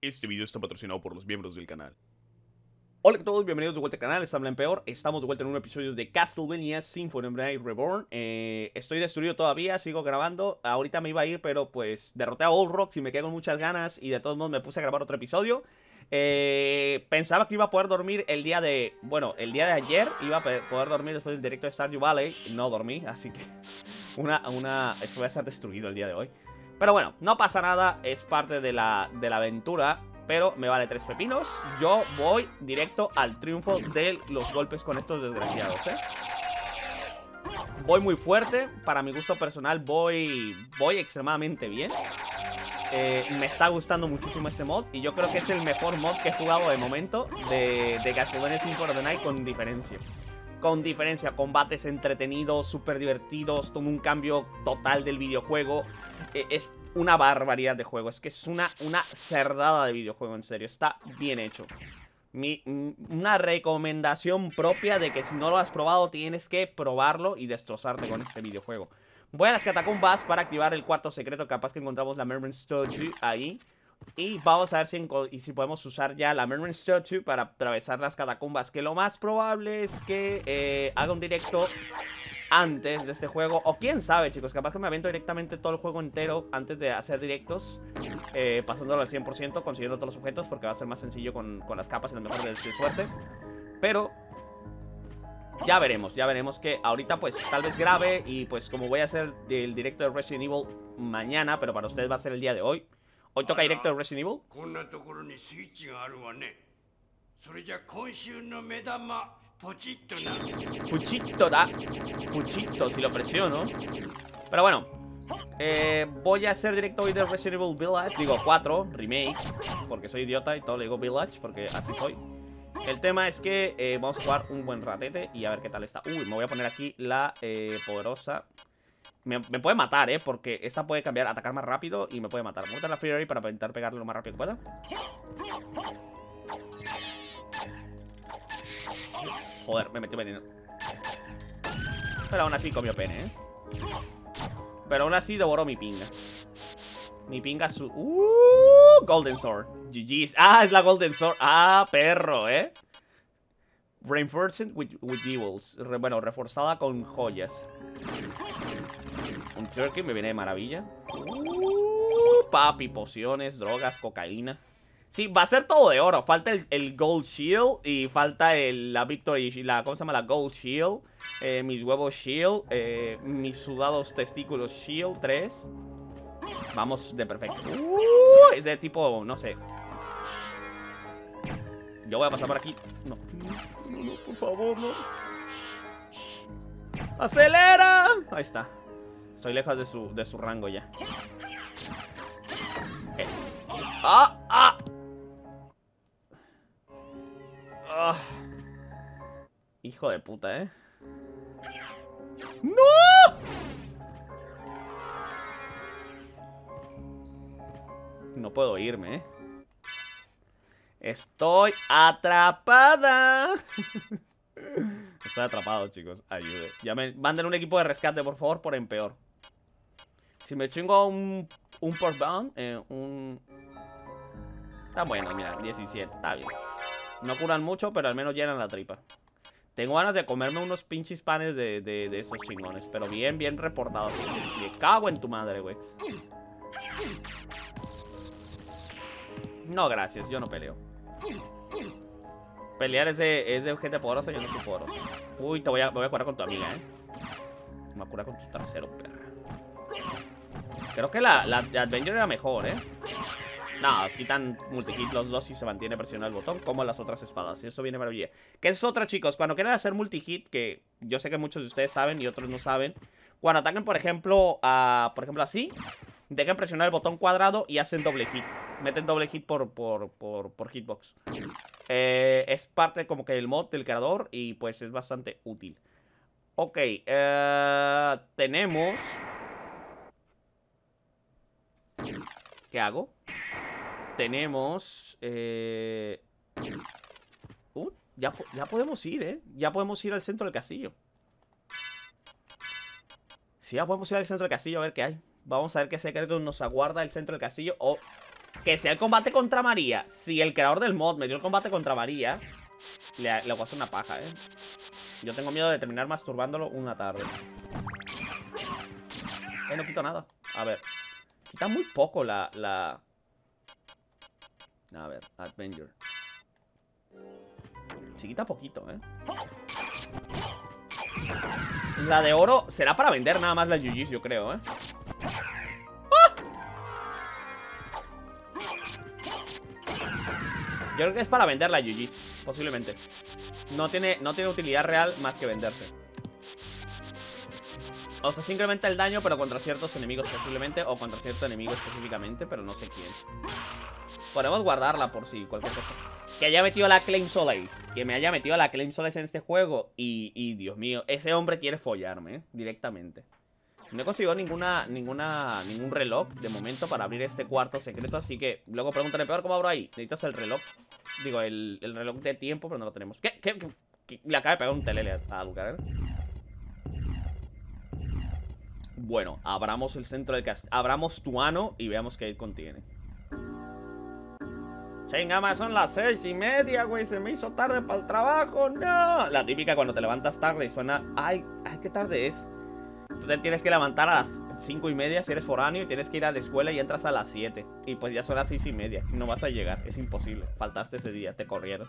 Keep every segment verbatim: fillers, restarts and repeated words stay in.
Este video está patrocinado por los miembros del canal. Hola a todos, bienvenidos de vuelta al canal, les habla Empeor. Estamos de vuelta en un episodio de Castlevania Symphony of the Night Reborn. eh, Estoy destruido todavía, sigo grabando. Ahorita me iba a ir, pero pues derroté a Old Rock y me quedé con muchas ganas. Y de todos modos me puse a grabar otro episodio. eh, Pensaba que iba a poder dormir el día de... Bueno, el día de ayer iba a poder dormir después del directo de Stardew Valley. No dormí, así que... Una... una... Esto voy a estar destruido el día de hoy. Pero bueno, no pasa nada, es parte de la, de la aventura. Pero me vale tres pepinos. Yo voy directo al triunfo de los golpes con estos desgraciados, ¿eh? Voy muy fuerte. Para mi gusto personal voy voy extremadamente bien. Eh, me está gustando muchísimo este mod. Y yo creo que es el mejor mod que he jugado de momento de, de Castlevania Symphony of the Night, con diferencia. Con diferencia, combates entretenidos, súper divertidos. Todo un cambio total del videojuego. Eh, es una barbaridad de juego. Es que es una, una cerdada de videojuego, en serio. Está bien hecho. Mi, una recomendación propia de que si no lo has probado, tienes que probarlo y destrozarte con este videojuego. Voy a las catacumbas para activar el cuarto secreto. Capaz que encontramos la Merman Statue ahí. Y vamos a ver si, y si podemos usar ya la Merman Statue para atravesar las catacumbas. Que lo más probable es que eh, haga un directo antes de este juego. O quién sabe, chicos, capaz que me avento directamente todo el juego entero antes de hacer directos, eh, pasándolo al cien por ciento, consiguiendo todos los objetos, porque va a ser más sencillo con, con las capas y la mejor de suerte. Pero ya veremos, ya veremos que ahorita pues tal vez grabe. Y pues como voy a hacer el directo de Resident Evil mañana, pero para ustedes va a ser el día de hoy. Hoy toca directo de Resident Evil. Puchito da. Puchito, si lo presiono. Pero bueno, eh, voy a hacer directo hoy de Resident Evil Village. Digo cuatro, remake, porque soy idiota y todo le digo Village, porque así soy. El tema es que eh, vamos a jugar un buen ratete y a ver qué tal está. Uy, me voy a poner aquí la eh, poderosa. Me, me puede matar, eh, porque esta puede cambiar, atacar más rápido y me puede matar. Voy a meter la Fury para intentar pegarle lo más rápido que pueda. Joder, me metí veneno. Pero aún así comió pene, eh. Pero aún así devoró mi pinga. Mi pinga su... Uh, Golden Sword. G G's. Ah, es la Golden Sword. Ah, perro, eh. Reinforced with, with jewels. Re, bueno, reforzada con joyas. Un turkey me viene de maravilla. Uh, papi, pociones, drogas, cocaína. Sí, va a ser todo de oro. Falta el, el Gold Shield y falta el, la Victory, la, ¿cómo se llama? La Gold Shield, eh, mis huevos Shield, eh, mis sudados testículos Shield tres. Vamos de perfecto. uh, Es de tipo, no sé. Yo voy a pasar por aquí. No, no, no, por favor, no. ¡Acelera! Ahí está. Estoy lejos de su, de su rango ya. eh. ¡Ah! ¡Ah! Oh. Hijo de puta, ¿eh? ¡No! No puedo irme, ¿eh? Estoy atrapada. Estoy atrapado, chicos. Ayude. Ya me manden un equipo de rescate, por favor, por Empeor. Si me chingo un, un portbound, eh, un... Está bueno, mira, diecisiete, está bien. No curan mucho, pero al menos llenan la tripa. Tengo ganas de comerme unos pinches panes de, de, de esos chingones. Pero bien, bien reportados. Me cago en tu madre, wex. No, gracias, yo no peleo. Pelear es de, es de gente poderosa, yo no soy poderoso. Uy, te voy a, me voy a curar con tu amiga, eh. Me voy a curar con tu tercero, perra. Creo que la, la, la Adventure era mejor, eh. No, quitan multikit los dos y se mantiene presionado el botón, como las otras espadas. Y eso viene maravilla. Que es otra, chicos. Cuando quieran hacer multihit, que yo sé que muchos de ustedes saben y otros no saben, cuando ataquen, por ejemplo, a, por ejemplo así, dejen presionar el botón cuadrado y hacen doble hit. Meten doble hit por, por, por, por hitbox. Eh, es parte como que del mod del creador y pues es bastante útil. Ok, eh, tenemos... ¿Qué hago? Tenemos... Eh... Uh, ya, ya podemos ir, ¿eh? Ya podemos ir al centro del castillo. Sí, ya podemos ir al centro del castillo a ver qué hay. Vamos a ver qué secreto nos aguarda el centro del castillo. O que sea el combate contra María. Si el creador del mod me dio el combate contra María, le, le voy a hacer una paja, ¿eh? Yo tengo miedo de terminar masturbándolo una tarde. Eh, no quito nada. A ver. Quita muy poco la... la... A ver, Adventure. Sí, quita poquito, ¿eh? La de oro será para vender nada más las Yujis, yo creo, ¿eh? Yo creo que es para vender la Yujis, posiblemente. No tiene, no tiene utilidad real más que venderse. O sea, se incrementa el daño, pero contra ciertos enemigos posiblemente. O contra cierto enemigo específicamente, pero no sé quién. Podemos guardarla por si, sí, cualquier cosa. Que haya metido la Claim Solace. Que me haya metido la Claim Solace en este juego. Y, y Dios mío, ese hombre quiere follarme, ¿eh? Directamente. No he conseguido ninguna, ninguna, ningún reloj de momento para abrir este cuarto secreto. Así que luego pregúntale, peor, ¿cómo abro ahí? Necesitas el reloj. Digo, el, el reloj de tiempo, pero no lo tenemos. ¿Qué? ¿Qué? ¿Qué? ¿Qué? Le acaba de pegar un telele a Alucard. Bueno, abramos el centro del castillo. Abramos Tuano y veamos qué contiene. Chingama, son las seis y media, güey. Se me hizo tarde para el trabajo. ¡No! La típica cuando te levantas tarde y suena... ¡Ay! ¡Ay, qué tarde es! Tú te tienes que levantar a las cinco y media si eres foráneo y tienes que ir a la escuela y entras a las siete. Y pues ya son las seis y media. No vas a llegar. Es imposible. Faltaste ese día. Te corrieron.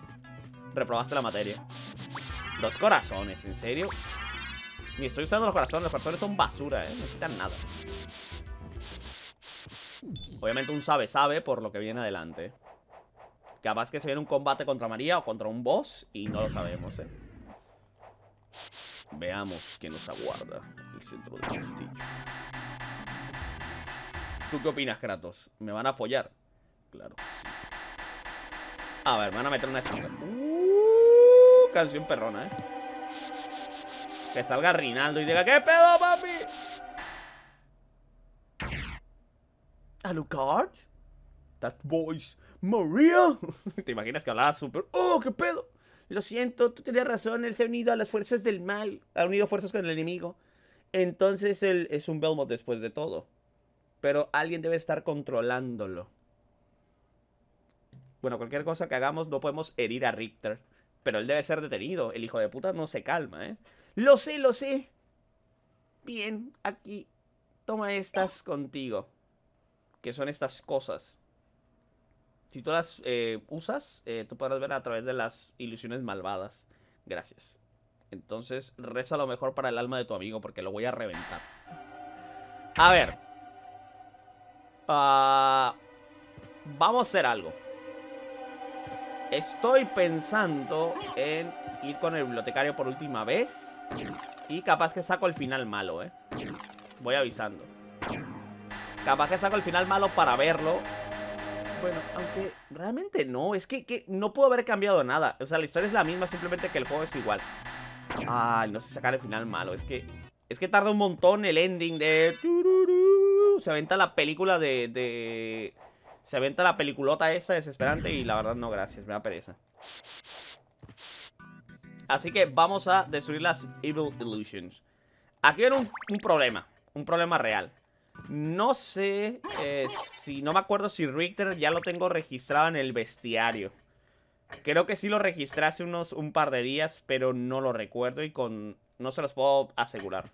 Reprobaste la materia. Dos corazones. ¿En serio? Ni estoy usando los corazones. Los corazones son basura, ¿eh? No quitan nada. Obviamente un sabe-sabe por lo que viene adelante. Capaz que se viene un combate contra María o contra un boss y no lo sabemos, ¿eh? Veamos quién nos aguarda el centro del castillo. ¿Tú qué opinas, Kratos? ¿Me van a follar? Claro que sí. A ver, me van a meter una chica. Uh, canción perrona, ¿eh? Que salga Rinaldo y diga, ¿qué pedo, papi? ¿Alucard? That voice... Maria. ¿Te imaginas que hablaba súper? ¡Oh, qué pedo! Lo siento, tú tenías razón. Él se ha unido a las fuerzas del mal. Ha unido fuerzas con el enemigo. Entonces él es un Belmont después de todo. Pero alguien debe estar controlándolo. Bueno, cualquier cosa que hagamos no podemos herir a Richter. Pero él debe ser detenido. El hijo de puta no se calma, ¿eh? ¡Lo sé, lo sé! Bien, aquí. Toma estas contigo. Que son estas cosas. Si tú las eh, usas, eh, tú podrás ver a través de las ilusiones malvadas. Gracias. Entonces, reza lo mejor para el alma de tu amigo, porque lo voy a reventar. A ver. Uh, vamos a hacer algo. Estoy pensando en ir con el bibliotecario por última vez. Y capaz que saco el final malo, ¿eh? Voy avisando. Capaz que saco el final malo para verlo. Bueno, aunque realmente no. Es que, que no puedo haber cambiado nada. O sea, la historia es la misma, simplemente que el juego es igual. Ay, no sé sacar el final malo. Es que es que tarda un montón el ending de... Se aventa la película de... de... Se aventa la peliculota esta desesperante. Y la verdad no, gracias, me da pereza. Así que vamos a destruir las Evil Illusions. Aquí viene un, un problema. Un problema real. No sé eh, si, no me acuerdo si Richter ya lo tengo registrado en el bestiario. Creo que sí lo registré hace unos un par de días, pero no lo recuerdo y con no se los puedo asegurar.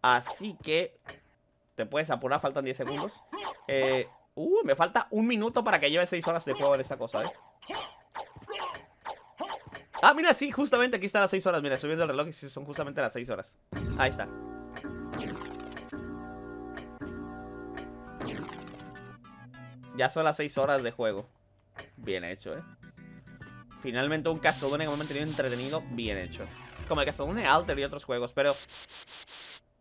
Así que te puedes apurar, faltan diez segundos. Eh, uh, me falta un minuto para que lleve seis horas de juego en esta cosa, ¿eh? Ah, mira, sí, justamente aquí están las seis horas. Mira, estoy viendo el reloj y son justamente las seis horas. Ahí está. Ya son las seis horas de juego. Bien hecho, ¿eh? Finalmente un Castlevania que me ha mantenido entretenido. Bien hecho. Como el Castlevania Alter y otros juegos. Pero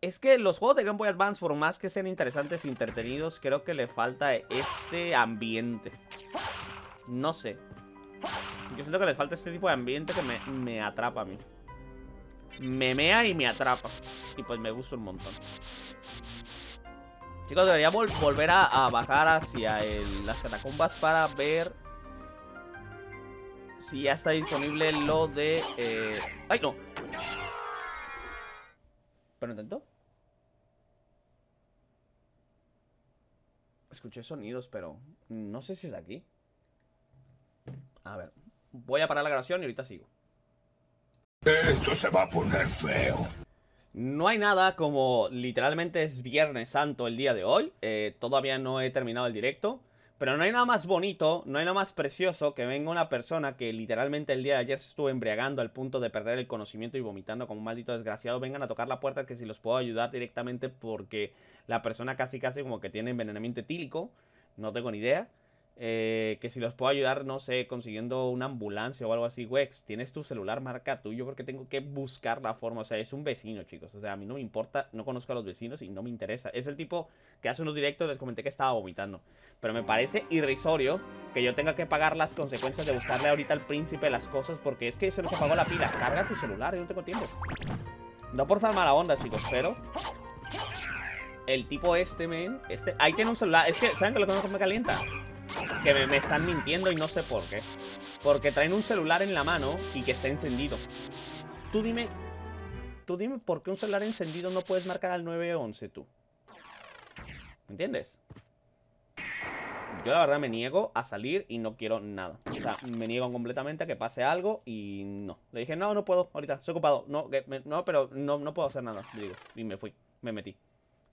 es que los juegos de Game Boy Advance, por más que sean interesantes y entretenidos, creo que le falta este ambiente. No sé. Yo siento que les falta este tipo de ambiente que me, me atrapa a mí. Me mea y me atrapa. Y pues me gusta un montón. Chicos, debería vol volver a, a bajar hacia el, las catacumbas para ver si ya está disponible lo de... Eh... ¡Ay, no! ¿Pero no intentó? Escuché sonidos, pero no sé si es de aquí. A ver, voy a parar la grabación y ahorita sigo. Esto se va a poner feo. No hay nada, como literalmente es Viernes Santo el día de hoy. eh, Todavía no he terminado el directo, pero no hay nada más bonito, no hay nada más precioso que venga una persona que literalmente el día de ayer se estuvo embriagando al punto de perder el conocimiento y vomitando como un maldito desgraciado. Vengan a tocar la puerta, que si los puedo ayudar directamente, porque la persona casi casi como que tiene envenenamiento etílico. No tengo ni idea. Eh, que si los puedo ayudar, no sé, consiguiendo una ambulancia o algo así. Wex, tienes tu celular marca tuyo, porque tengo que buscar la forma. O sea, es un vecino, chicos. O sea, a mí no me importa, no conozco a los vecinos y no me interesa. Es el tipo que hace unos directos les comenté que estaba vomitando. Pero me parece irrisorio que yo tenga que pagar las consecuencias de buscarle ahorita al príncipe las cosas, porque es que se nos apagó la pila. Carga tu celular, yo no tengo tiempo. No por ser mala onda, chicos, pero... el tipo este, men, este... ahí tiene un celular. Es que, ¿saben que lo que me calienta? Que me, me están mintiendo y no sé por qué. Porque traen un celular en la mano y que está encendido. Tú dime, tú dime por qué un celular encendido no puedes marcar al nueve once tú. ¿Me entiendes? Yo la verdad me niego a salir y no quiero nada. O sea, me niego completamente a que pase algo y no. Le dije, no, no puedo, ahorita, estoy ocupado. No, que, me, no pero no, no puedo hacer nada, le digo. Y me fui, me metí.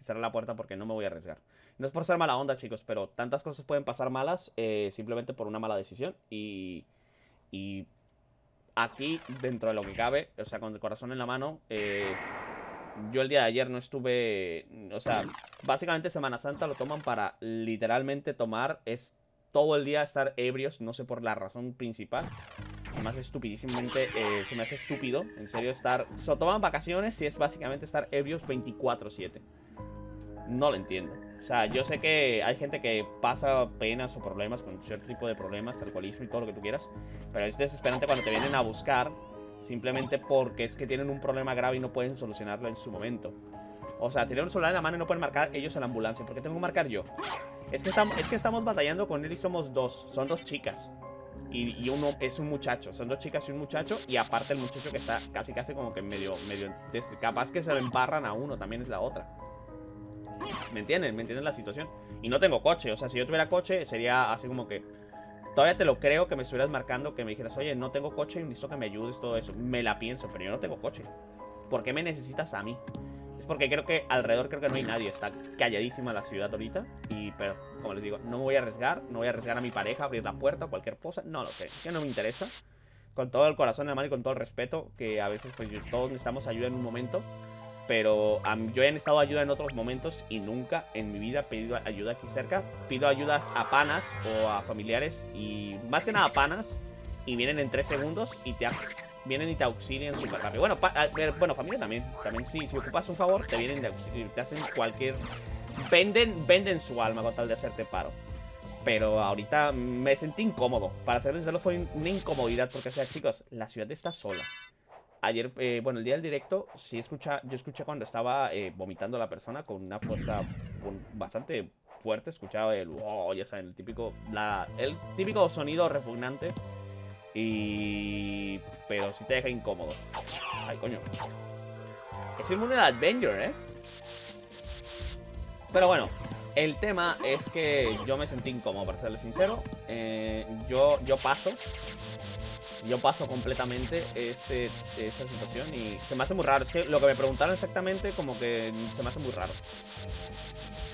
Cerrar la puerta porque no me voy a arriesgar. No es por ser mala onda, chicos, pero tantas cosas pueden pasar malas eh, simplemente por una mala decisión. Y, y aquí, dentro de lo que cabe, o sea, con el corazón en la mano, eh, yo el día de ayer no estuve... O sea, básicamente Semana Santa lo toman para literalmente tomar, es todo el día estar ebrios, no sé por la razón principal. Además, estupidísimamente, eh, se me hace estúpido, en serio, estar... O sea, toman vacaciones y es básicamente estar ebrios veinticuatro siete. No lo entiendo. O sea, yo sé que hay gente que pasa penas o problemas con cierto tipo de problemas, alcoholismo y todo lo que tú quieras, pero es desesperante cuando te vienen a buscar simplemente porque es que tienen un problema grave y no pueden solucionarlo en su momento. O sea, tienen un celular en la mano y no pueden marcar ellos a la ambulancia. ¿Por qué tengo que marcar yo? Es que estamos, es que estamos batallando con él y somos dos. Son dos chicas y, y uno es un muchacho. Son dos chicas y un muchacho. Y aparte el muchacho que está casi casi como que medio, medio capaz que se lo embarran a uno, también es la otra. ¿Me entienden? ¿Me entienden la situación? Y no tengo coche, o sea, si yo tuviera coche sería así como que... Todavía te lo creo que me estuvieras marcando, que me dijeras, oye, no tengo coche, necesito que me ayudes, todo eso. Me la pienso, pero yo no tengo coche. ¿Por qué me necesitas a mí? Es porque creo que alrededor creo que no hay nadie, está calladísima la ciudad ahorita. Y, pero, como les digo, no me voy a arriesgar, no voy a arriesgar a mi pareja, abrir la puerta o cualquier cosa, no lo sé, ya no me interesa. Con todo el corazón en la mano y con todo el respeto, que a veces pues todos necesitamos ayuda en un momento. Pero um, yo he necesitado ayuda en otros momentos y nunca en mi vida he pedido ayuda aquí cerca. Pido ayudas a panas o a familiares, y más que nada a panas, y vienen en tres segundos y te vienen y te auxilian súper rápido. Bueno, bueno, familia también, también sí, si ocupas un favor te vienen de auxilio, te hacen cualquier... Venden, venden su alma con tal de hacerte paro. Pero ahorita me sentí incómodo. Para ser sincero fue una incomodidad porque, o sea, chicos, la ciudad está sola. Ayer, eh, bueno, el día del directo, sí escucha, yo escuché cuando estaba eh, vomitando a la persona con una fuerza con bastante fuerte. Escuchaba el wow, ya saben, el típico, la, el típico sonido repugnante. Y... pero sí te deja incómodo. Ay, coño. Es inmune al Avenger, ¿eh? Pero bueno, el tema es que yo me sentí incómodo, para serles sincero. Eh, yo, yo paso... Yo paso completamente este, esta situación y se me hace muy raro. Es que lo que me preguntaron exactamente como que se me hace muy raro.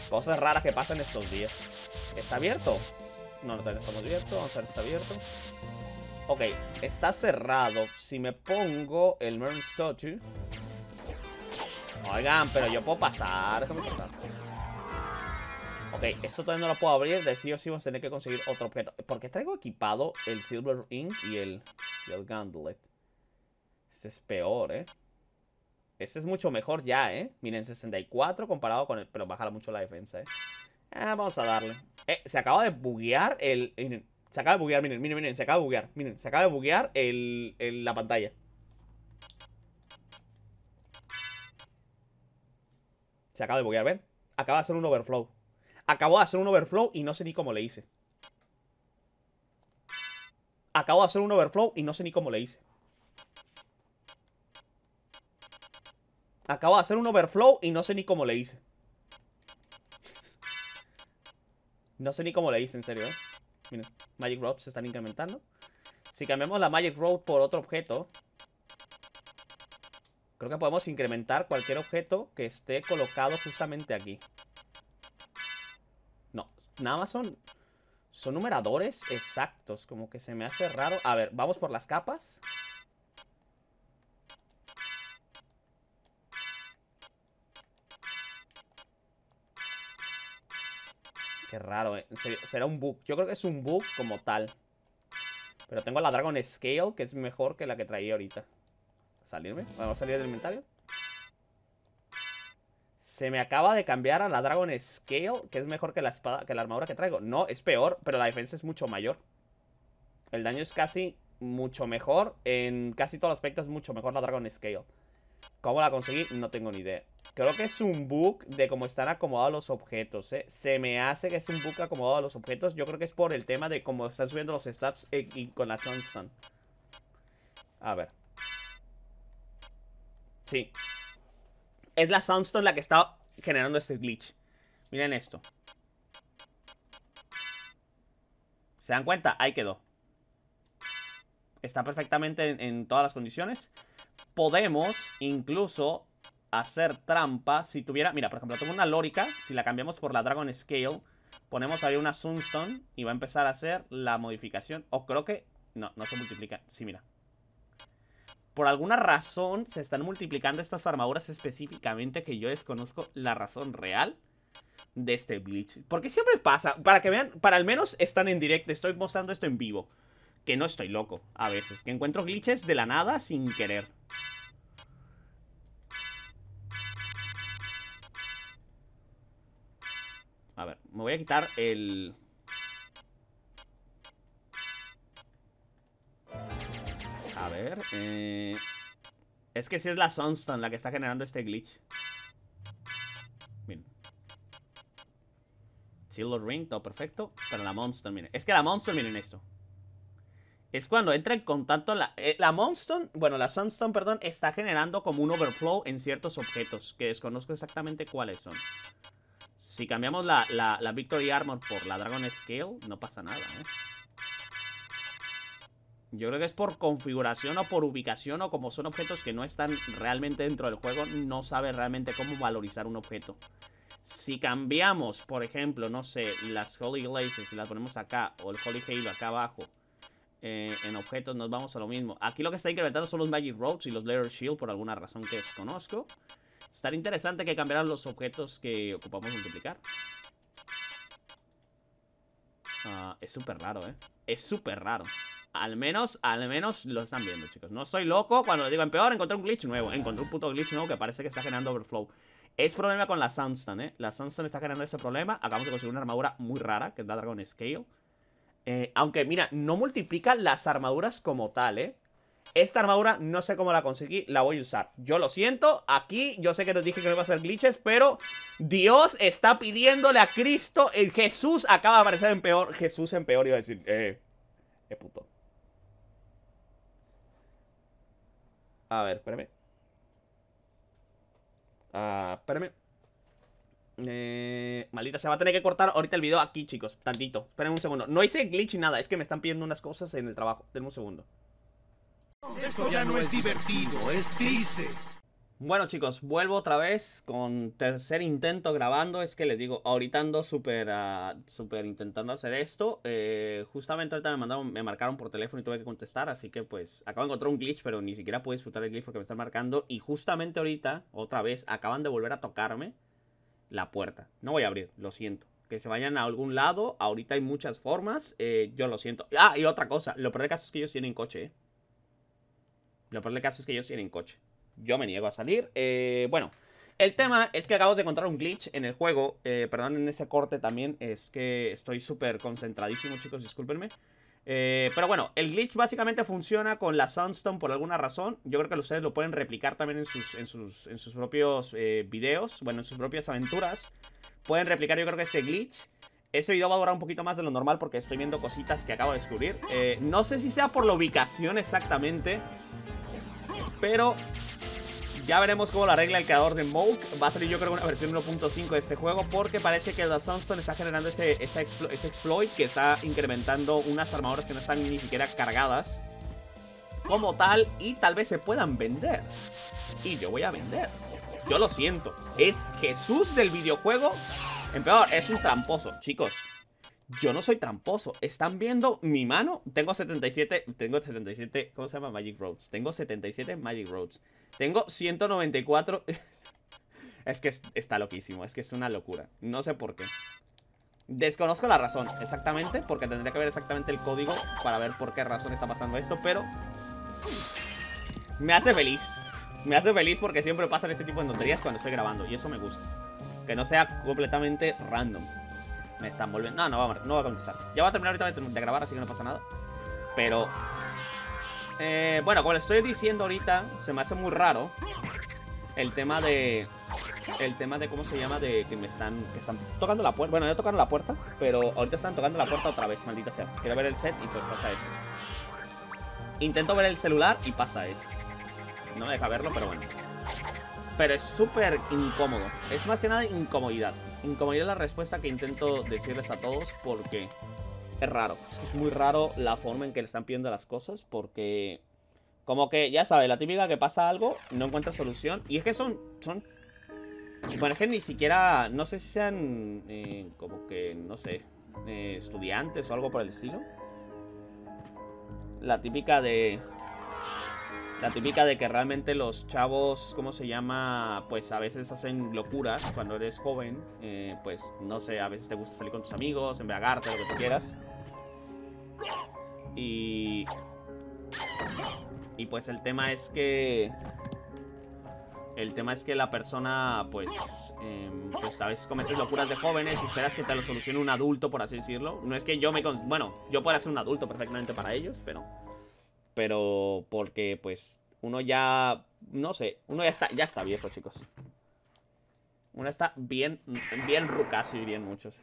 Cosas raras que pasan estos días. ¿Está abierto? No, no está abierto. Vamos a ver si está abierto. Ok, está cerrado. Si me pongo el Merman Statue... Oigan, pero yo puedo pasar. Déjame pasar. Ok, esto todavía no lo puedo abrir, de sí o sí vamos a tener que conseguir otro objeto. ¿Por qué traigo equipado el Silver Ring y el, y el Gauntlet? Este es peor, ¿eh? Este es mucho mejor ya, ¿eh? Miren, sesenta y cuatro comparado con el... Pero bajará mucho la defensa, ¿eh? Eh, vamos a darle. Eh, se acaba de buguear el... Miren, se acaba de buguear, miren, miren, miren, se acaba de buguear. Miren, se acaba de buguear el, el, la pantalla. Se acaba de buguear, ¿ven? Acaba de hacer un overflow. Acabo de hacer un overflow y no sé ni cómo le hice. Acabo de hacer un overflow y no sé ni cómo le hice. Acabo de hacer un overflow y no sé ni cómo le hice. No sé ni cómo le hice, en serio, ¿eh? Mira, Magic Road se están incrementando. Si cambiamos la Magic Road por otro objeto, creo que podemos incrementar cualquier objeto que esté colocado justamente aquí. No, nada más son, son numeradores exactos. Como que se me hace raro. A ver, vamos por las capas. Qué raro, ¿eh? En serio, será un bug. Yo creo que es un bug como tal. Pero tengo la Dragon Scale, que es mejor que la que traía ahorita. ¿Salirme? Vamos a salir del inventario. Se me acaba de cambiar a la Dragon Scale, que es mejor que la espada, que la armadura que traigo. No, es peor, pero la defensa es mucho mayor. El daño es casi mucho mejor. En casi todos los aspectos es mucho mejor la Dragon Scale. ¿Cómo la conseguí? No tengo ni idea. Creo que es un bug de cómo están acomodados los objetos, ¿eh? Se me hace que es un bug acomodado a los objetos. Yo creo que es por el tema de cómo están subiendo los stats e y con la Sunstone. A ver. Sí. Es la Sunstone la que está generando este glitch. Miren esto. ¿Se dan cuenta? Ahí quedó. Está perfectamente en, en todas las condiciones. Podemos incluso hacer trampa si tuviera... Mira, por ejemplo, tengo una lórica. Si la cambiamos por la Dragon Scale, ponemos ahí una Sunstone y va a empezar a hacer la modificación. O creo que... No, no se multiplica. Sí, mira. Por alguna razón se están multiplicando estas armaduras específicamente, que yo desconozco la razón real de este glitch. Porque siempre pasa. Para que vean, para al menos están en directo. Estoy mostrando esto en vivo. Que no estoy loco a veces. Que encuentro glitches de la nada sin querer. A ver, me voy a quitar el... A ver, eh... es que sí es la Sunstone la que está generando este glitch. Miren. Silver Ring, todo perfecto. Pero la Moonstone, miren. Es que la Moonstone, miren esto. Es cuando entra en contacto la, eh, la Moonstone, bueno, la Sunstone, perdón, está generando como un overflow en ciertos objetos, que desconozco exactamente cuáles son. Si cambiamos la, la, la Victory Armor por la Dragon Scale, no pasa nada, ¿eh? Yo creo que es por configuración o por ubicación, o como son objetos que no están realmente dentro del juego, no sabe realmente cómo valorizar un objeto. Si cambiamos, por ejemplo, no sé, las Holy Glasses y las ponemos acá, o el Holy Halo acá abajo. Eh, en objetos nos vamos a lo mismo. Aquí lo que está incrementando son los Magic Roads y los Layer Shield, por alguna razón que desconozco. Estará interesante que cambiaran los objetos que ocupamos multiplicar. uh, Es súper raro, eh Es súper raro. Al menos, al menos lo están viendo, chicos. No soy loco cuando les digo, en peor, encontré un glitch nuevo. Encontré un puto glitch nuevo que parece que está generando overflow. Es problema con la Sunstone, eh La Sunstone está generando ese problema. Acabamos de conseguir una armadura muy rara, que es la Dragon Scale. Eh, aunque, mira, no multiplica las armaduras como tal, ¿eh? Esta armadura no sé cómo la conseguí, la voy a usar. Yo lo siento, aquí yo sé que les dije que no iba a hacer glitches, pero Dios está pidiéndole a Cristo. El Jesús acaba de aparecer en peor. Jesús en peor iba a decir, eh, qué puto. A ver, espérame. Ah, espérame. Eh, maldita, se va a tener que cortar ahorita el video aquí, chicos. Tantito, esperen un segundo. No hice glitch ni nada, es que me están pidiendo unas cosas en el trabajo. Denme un segundo. Esto ya no es divertido, es triste. Bueno, chicos, vuelvo otra vez con tercer intento grabando. Es que les digo, ahorita ando súper uh, súper intentando hacer esto. eh, Justamente ahorita me mandaron, me marcaron por teléfono y tuve que contestar. Así que pues, acabo de encontrar un glitch, pero ni siquiera pude disfrutar el glitch porque me están marcando. Y justamente ahorita, otra vez, acaban de volver a tocarme la puerta. No voy a abrir, lo siento. Que se vayan a algún lado. Ahorita hay muchas formas. Eh, yo lo siento. Ah, y otra cosa. Lo peor del caso es que ellos tienen coche, ¿eh? Lo peor del caso es que ellos tienen coche. Yo me niego a salir. Eh, bueno, el tema es que acabo de encontrar un glitch en el juego. Eh, perdón, en ese corte también. Es que estoy súper concentradísimo, chicos. Discúlpenme. Eh, pero bueno, el glitch básicamente funciona con la Sunstone por alguna razón. Yo creo que ustedes lo pueden replicar también en sus, en sus, en sus propios eh, videos. Bueno, en sus propias aventuras. Pueden replicar, yo creo que este glitch. Este video va a durar un poquito más de lo normal porque estoy viendo cositas que acabo de descubrir. eh, No sé si sea por la ubicación exactamente, pero ya veremos cómo lo arregla el creador de Moke. Va a salir yo creo una versión uno punto cinco de este juego, porque parece que la Sunstone está generando ese, ese, explo ese exploit que está incrementando unas armaduras que no están ni siquiera cargadas como tal, y tal vez se puedan vender. Y yo voy a vender. Yo lo siento. Es Jesús del videojuego. Emperador, es un tramposo, chicos. Yo no soy tramposo. Están viendo mi mano. Tengo setenta y siete. Tengo setenta y siete. ¿Cómo se llama? Magic Roads. Tengo setenta y siete Magic Roads. Tengo ciento noventa y cuatro. Es que es, está loquísimo. Es que es una locura. No sé por qué. Desconozco la razón exactamente, porque tendría que ver exactamente el código para ver por qué razón está pasando esto, pero me hace feliz. Me hace feliz porque siempre pasan este tipo de tonterías cuando estoy grabando, y eso me gusta. Que no sea completamente random. Me están volviendo... No, no va a, no va a contestar. Ya va a terminar ahorita de grabar, así que no pasa nada. Pero... Eh, bueno, como les estoy diciendo ahorita, se me hace muy raro el tema de... El tema de cómo se llama, de que me están... Que están tocando la puerta. Bueno, ya tocaron la puerta, pero ahorita están tocando la puerta otra vez, maldita sea. Quiero ver el set y pues pasa eso. Intento ver el celular y pasa eso. No me deja verlo, pero bueno. Pero es súper incómodo. Es más que nada incomodidad. Incomodidad es la respuesta que intento decirles a todos, porque es raro. Es que es muy raro la forma en que le están pidiendo las cosas, porque como que, ya sabes, la típica que pasa algo, no encuentra solución. Y es que son... son bueno, es que ni siquiera... No sé si sean... Eh, como que, no sé... Eh, estudiantes o algo por el estilo. La típica de... La típica de que realmente los chavos, ¿cómo se llama? Pues a veces hacen locuras cuando eres joven. Eh, pues, no sé, a veces te gusta salir con tus amigos, embriagarte, lo que tú quieras. Y... Y pues el tema es que... El tema es que la persona, pues... Eh, pues a veces cometes locuras de jóvenes y esperas que te lo solucione un adulto, por así decirlo. No es que yo me... Con... Bueno, yo puedo ser un adulto perfectamente para ellos, pero... Pero porque, pues, uno ya, no sé, uno ya está, ya está viejo, chicos. Uno está bien, bien rucazo y bien muchos.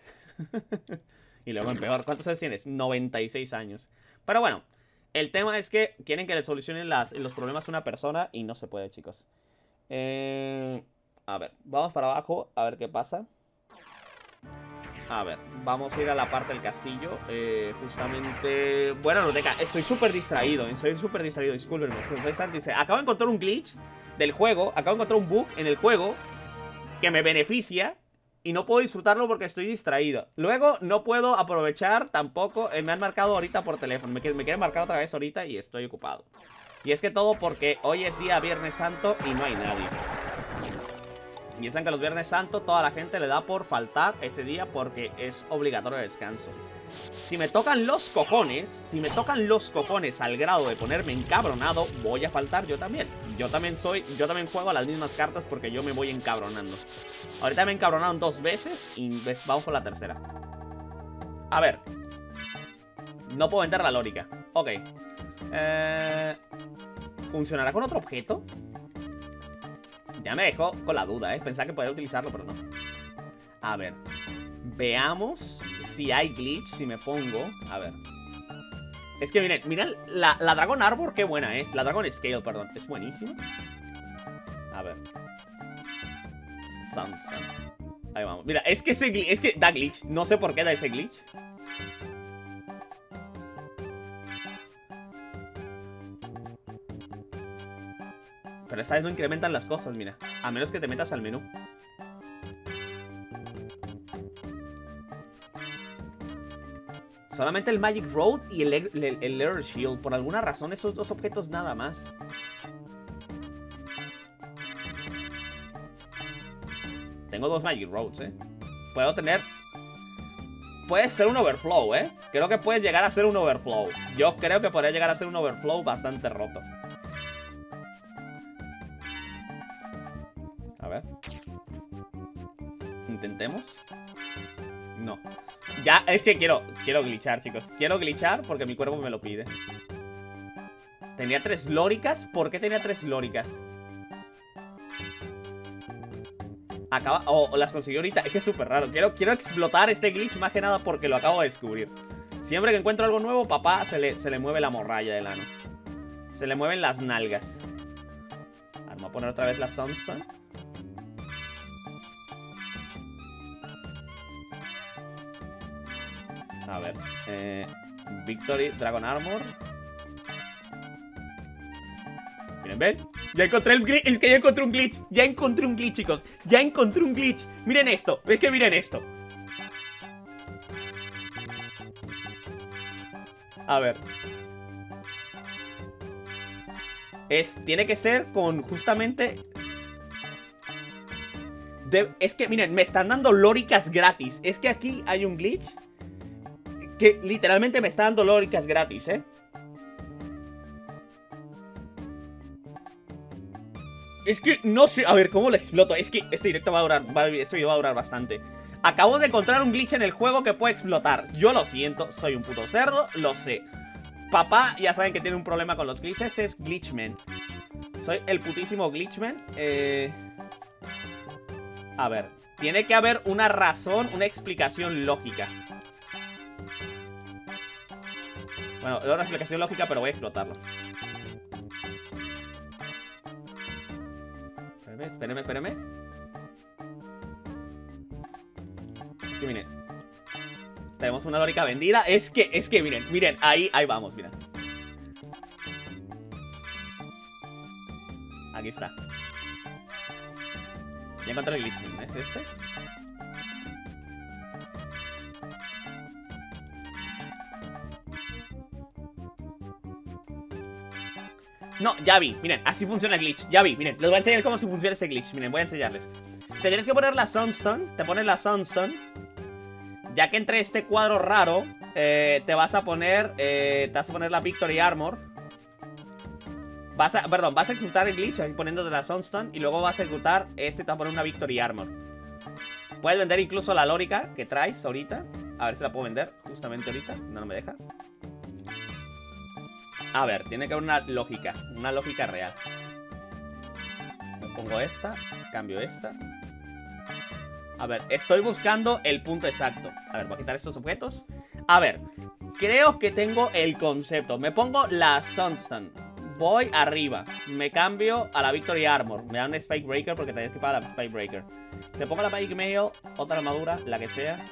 Y luego en peor, ¿cuántos años tienes? noventa y seis años. Pero bueno, el tema es que quieren que le solucionen las, los problemas a una persona y no se puede, chicos. Eh, a ver, vamos para abajo a ver qué pasa. A ver, vamos a ir a la parte del castillo. Eh, justamente... Bueno, no, deca, estoy súper distraído. Estoy súper distraído, discúlpenme. Dice, acabo de encontrar un glitch del juego. Acabo de encontrar un bug en el juego que me beneficia y no puedo disfrutarlo porque estoy distraído. Luego, no puedo aprovechar tampoco. Eh, me han marcado ahorita por teléfono. Me, me quieren marcar otra vez ahorita y estoy ocupado. Y es que todo porque hoy es día Viernes Santo y no hay nadie. Y saben que los Viernes Santos toda la gente le da por faltar ese día porque es obligatorio descanso. Si me tocan los cojones, si me tocan los cojones al grado de ponerme encabronado, voy a faltar yo también. Yo también soy, yo también juego a las mismas cartas porque yo me voy encabronando. Ahorita me encabronaron dos veces y vamos por la tercera. A ver. No puedo vender la lórica. Ok. Eh, ¿funcionará con otro objeto? Ya me dejó con la duda, ¿eh? Pensaba que podía utilizarlo, pero no. A ver. Veamos si hay glitch, si me pongo... A ver. Es que miren, miren la, la Dragon Armor, qué buena es. La Dragon Scale, perdón. Es buenísima. A ver. Samsung. Ahí vamos. Mira, es que ese glitch... Es que da glitch. No sé por qué da ese glitch. Pero esta vez no incrementan las cosas, mira. A menos que te metas al menú. Solamente el Magic Road y el, el, el, el Layer Shield. Por alguna razón, esos dos objetos nada más. Tengo dos Magic Roads, ¿eh? Puedo tener... Puede ser un overflow, ¿eh? Creo que puede llegar a ser un overflow. Yo creo que podría llegar a ser un overflow bastante roto. A ver. Intentemos. No. Ya, es que quiero quiero glitchar, chicos. Quiero glitchar porque mi cuerpo me lo pide. ¿Tenía tres lóricas? ¿Por qué tenía tres lóricas? Acaba... O oh, las consiguió ahorita. Es que es súper raro. Quiero, quiero explotar este glitch más que nada porque lo acabo de descubrir. Siempre que encuentro algo nuevo, papá, se le, se le mueve la morralla del ano. Se le mueven las nalgas. A Vamos a poner otra vez la Samsung. A ver, eh, Victory, Dragon Armor. Miren, ven. Ya encontré el glitch. Es que ya encontré un glitch. Ya encontré un glitch, chicos. Ya encontré un glitch. Miren esto. Es que miren esto. A ver. Es, tiene que ser con justamente... De, es que, miren, me están dando lóricas gratis. Es que aquí hay un glitch que literalmente me está dando lóricas gratis, ¿eh? Es que no sé... A ver, ¿cómo lo exploto? Es que este directo va a durar... Va, este video va a durar bastante. Acabo de encontrar un glitch en el juego que puede explotar. Yo lo siento, soy un puto cerdo, lo sé. Papá, ya saben que tiene un problema con los glitches, es glitchman. Soy el putísimo glitchman. Eh... A ver, tiene que haber una razón, una explicación lógica. Bueno, era una explicación lógica, pero voy a explotarlo. Espérame, espérame, espérame. Es que miren. Tenemos una lórica vendida. Es que, es que miren, miren, ahí, ahí vamos, miren. Aquí está. Ya encontré el glitch, ¿no? ¿Es este? No, ya vi, miren, así funciona el glitch. Ya vi, miren, les voy a enseñar cómo se funciona este glitch. Miren, voy a enseñarles. Te tienes que poner la Sunstone. Te pones la Sunstone. Ya que entre este cuadro raro, eh, te vas a poner, eh, te vas a poner la Victory Armor. Vas a, perdón, vas a ejecutar el glitch poniéndote la Sunstone. Y luego vas a ejecutar este y te vas a poner una Victory Armor. Puedes vender incluso la lórica que traes ahorita. A ver si la puedo vender justamente ahorita. No, no me deja. A ver, tiene que haber una lógica, una lógica real. Pongo esta, cambio esta. A ver, estoy buscando el punto exacto. A ver, voy a quitar estos objetos. A ver, creo que tengo el concepto. Me pongo la Sunstone. Voy arriba, me cambio a la Victory Armor. Me da un Spike Breaker porque tenía que pagar la Spike Breaker. Te pongo la Spike Mail, otra armadura, la que sea.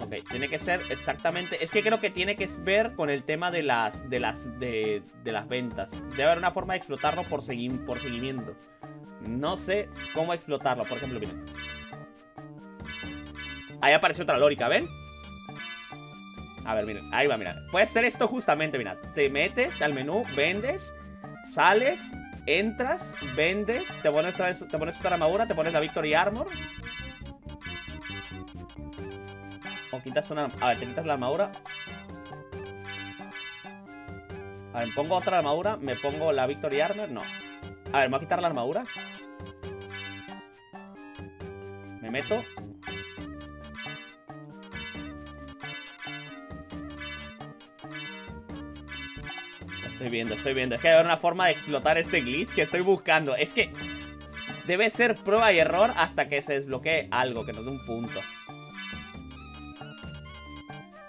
Ok, tiene que ser exactamente... Es que creo que tiene que ver con el tema de las de las, de, de las ventas. Debe haber una forma de explotarlo por, segui, por seguimiento. No sé cómo explotarlo. Por ejemplo, miren. Ahí apareció otra lórica, ¿ven? A ver, miren. Ahí va, mirad. Puedes hacer esto justamente, mirad. Te metes al menú, vendes, sales, entras, vendes, te pones, te pones otra armadura, te pones la Victory Armor... O quitas una... A ver, te quitas la armadura. A ver, pongo otra armadura. Me pongo la Victory Armor. No. A ver, me voy a quitar la armadura. Me meto. Estoy viendo, estoy viendo. Es que hay una forma de explotar este glitch que estoy buscando. Es que debe ser prueba y error hasta que se desbloquee algo que nos dé un punto.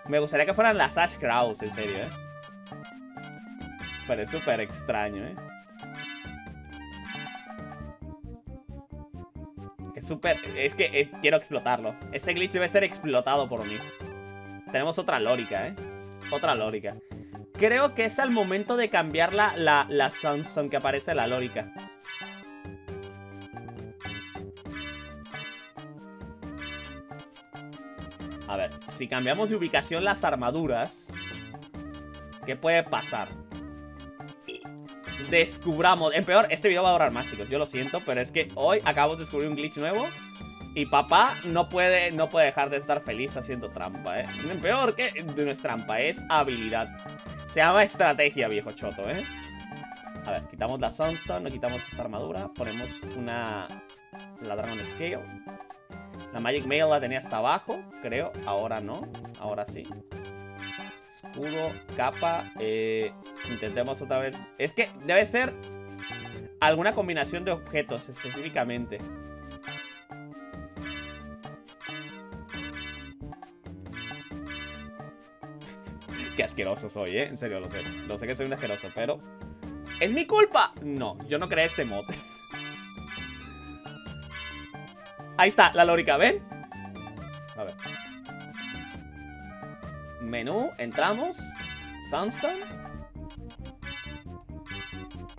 Me gustaría que fueran las Ash Crows, en serio, ¿eh? Pero es súper extraño, ¿eh? Es súper... Es que es... quiero explotarlo. Este glitch debe ser explotado por mí. Tenemos otra lórica, ¿eh? Otra lórica. Creo que es al momento de cambiar la, la, la Samsung que aparece la lórica. A ver, si cambiamos de ubicación las armaduras, ¿qué puede pasar? Descubramos. En peor, este video va a durar más, chicos. Yo lo siento, pero es que hoy acabo de descubrir un glitch nuevo. Y papá no puede, no puede dejar de estar feliz haciendo trampa, ¿eh? En peor, que no es trampa, es habilidad. Se llama estrategia, viejo choto, ¿eh? A ver, quitamos la Sunstone, no quitamos esta armadura. Ponemos una... La Dragon Scale. La Magic Mail la tenía hasta abajo, creo. Ahora no, ahora sí. Escudo, capa, eh, intentemos otra vez. Es que debe ser alguna combinación de objetos específicamente. Qué asqueroso soy, eh. En serio, lo sé. Lo sé que soy un asqueroso, pero... ¿Es mi culpa? No, yo no creé este mod. Ahí está, la lórica, ¿ven? A ver. Menú, entramos. Sunstone.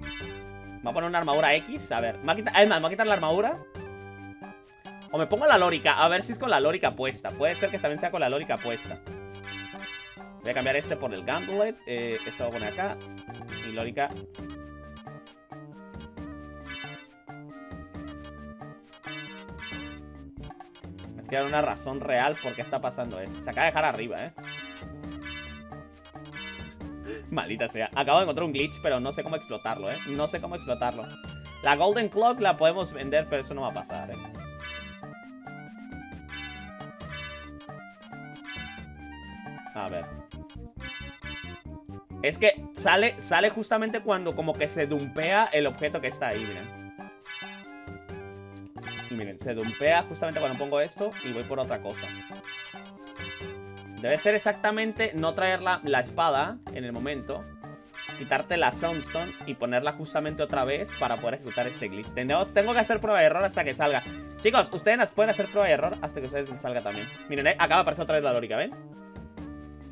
Me voy a poner una armadura X. A ver, es más, me voy a quitar la armadura. O me pongo la lórica. A ver si es con la lórica puesta. Puede ser que también sea con la lórica puesta. Voy a cambiar este por el Gauntlet. Eh, esto lo voy a poner acá. Y lórica. Es que hay una razón real por qué está pasando eso. Se acaba de dejar arriba, eh. Maldita sea. Acabo de encontrar un glitch, pero no sé cómo explotarlo, eh. No sé cómo explotarlo. La Golden Clock la podemos vender, pero eso no va a pasar, eh. A ver. Es que sale, sale justamente cuando como que se dumpea el objeto que está ahí, miren. Y miren, se dumpea justamente cuando pongo esto y voy por otra cosa. Debe ser exactamente no traer la, la espada en el momento, quitarte la Sunstone y ponerla justamente otra vez para poder ejecutar este glitch. Tenemos, tengo que hacer prueba de error hasta que salga. Chicos, ustedes las pueden hacer prueba de error hasta que ustedes salga también. Miren, eh, acaba de aparecer otra vez la lórica, ¿ven?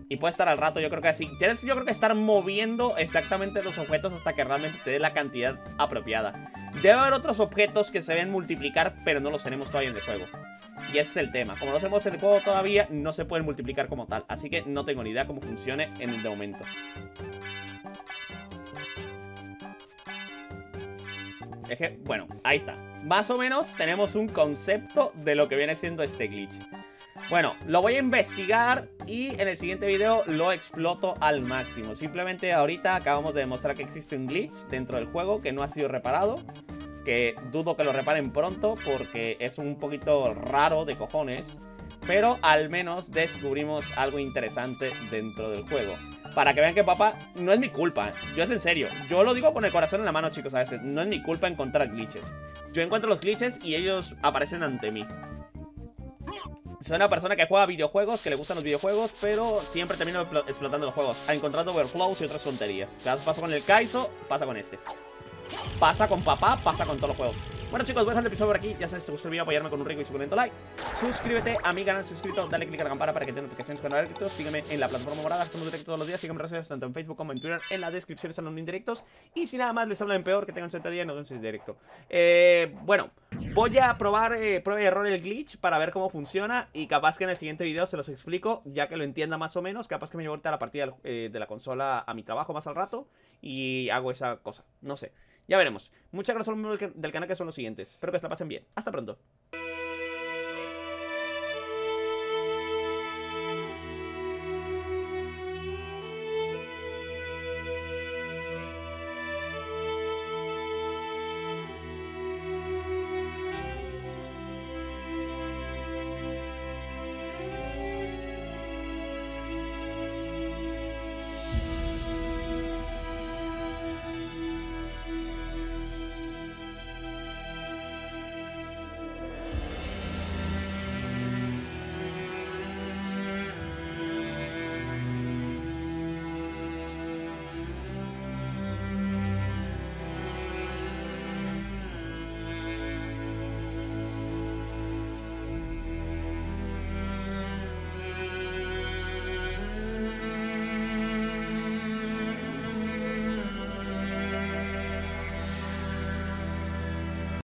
Y puede estar al rato, yo creo que así. Tienes, yo creo que estar moviendo exactamente los objetos hasta que realmente te dé la cantidad apropiada. Debe haber otros objetos que se deben multiplicar, pero no los tenemos todavía en el juego. Y ese es el tema. Como no tenemos en el juego todavía, no se pueden multiplicar como tal. Así que no tengo ni idea cómo funcione en el de momento. Es que, bueno, ahí está. Más o menos tenemos un concepto de lo que viene siendo este glitch. Bueno, lo voy a investigar y en el siguiente video lo exploto al máximo. Simplemente ahorita acabamos de demostrar que existe un glitch dentro del juego que no ha sido reparado. Que dudo que lo reparen pronto porque es un poquito raro de cojones. Pero al menos descubrimos algo interesante dentro del juego. Para que vean que papá, no es mi culpa. Yo es en serio, yo lo digo con el corazón en la mano, chicos, a veces. No es mi culpa encontrar glitches. Yo encuentro los glitches y ellos aparecen ante mí. Soy una persona que juega videojuegos, que le gustan los videojuegos, pero siempre termino explotando los juegos, encontrando overflows y otras tonterías. Pasa con el Kaizo, pasa con este. Pasa con papá, pasa con todos los juegos. Bueno chicos, voy a dejar el episodio por aquí. Ya sabes, si te gustó el video, apoyarme con un rico y suculento like. Suscríbete a mi canal si suscrito, dale click a la campana para que te den notificaciones cuando haya directos. Sígueme en la plataforma morada, estamos directos todos los días. Sígueme en redes sociales tanto en Facebook como en Twitter. En la descripción están los indirectos. Y si nada más les habla Empeor, que tengan un día y nos vemos en directo. Eh, bueno, voy a probar, eh, prueba y error el glitch para ver cómo funciona. Y capaz que en el siguiente video se los explico, ya que lo entienda más o menos. Capaz que me llevo ahorita la partida eh, de la consola a mi trabajo más al rato. Y hago esa cosa, no sé. Ya veremos. Muchas gracias a los miembros del canal que son los siguientes. Espero que se la pasen bien. Hasta pronto.